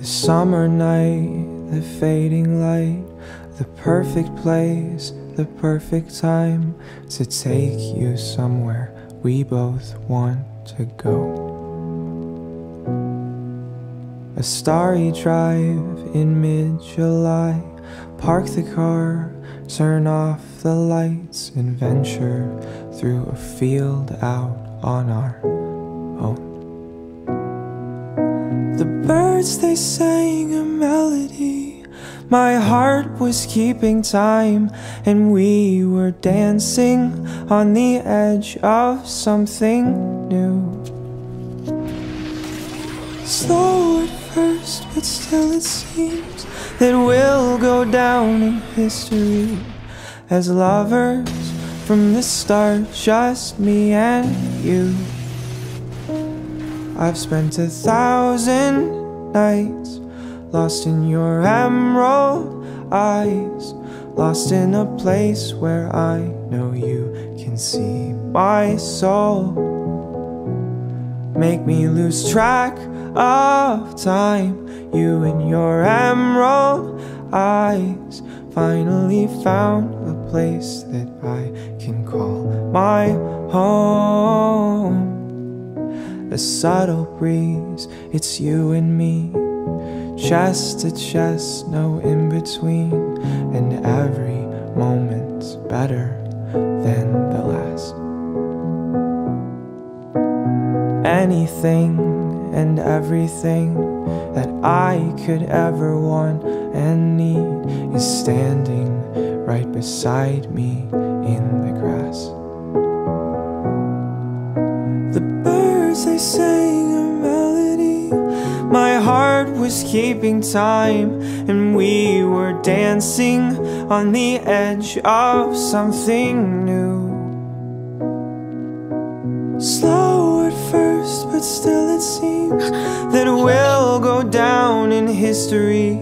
The summer night, the fading light, the perfect place, the perfect time to take you somewhere we both want to go. A starry drive in mid-July, park the car, turn off the lights, and venture through a field out on our own. The birds, they sang a melody, my heart was keeping time, and we were dancing on the edge of something new. Slow at first, but still it seems that we'll go down in history as lovers from the start, just me and you. I've spent 1,000 nights lost in your emerald eyes, lost in a place where I know you can see my soul. Make me lose track of time. You and your emerald eyes finally found a place that I can call my home. A subtle breeze, it's you and me, chest to chest, no in between, and every moment's better than the last. Anything and everything that I could ever want and need is standing right beside me in the grass. The birds, they sang a melody, my heart was keeping time, and we were dancing on the edge of something new. Slow at first, but still it seems that we'll go down in history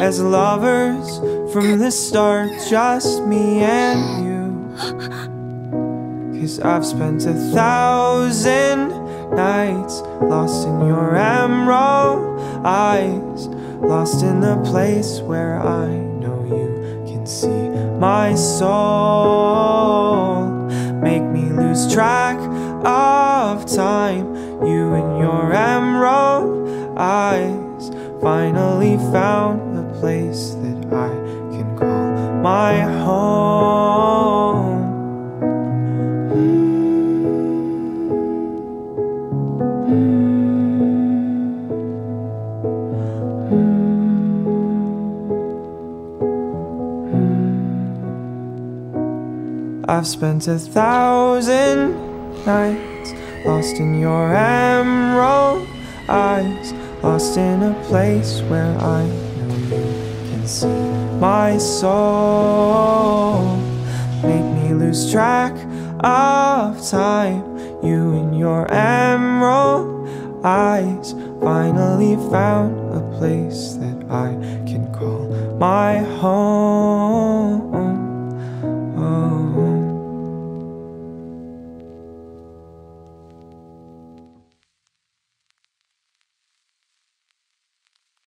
as lovers from the start, just me and you. 'Cause I've spent 1,000 nights lost in your emerald eyes, lost in the place where I know you can see my soul. Make me lose track of time. You and your emerald eyes finally found a place that I can call my home. I've spent 1,000 nights lost in your emerald eyes, lost in a place where I know you can see my soul. Make me lose track of time. You and your emerald eyes finally found a place that I can call my home.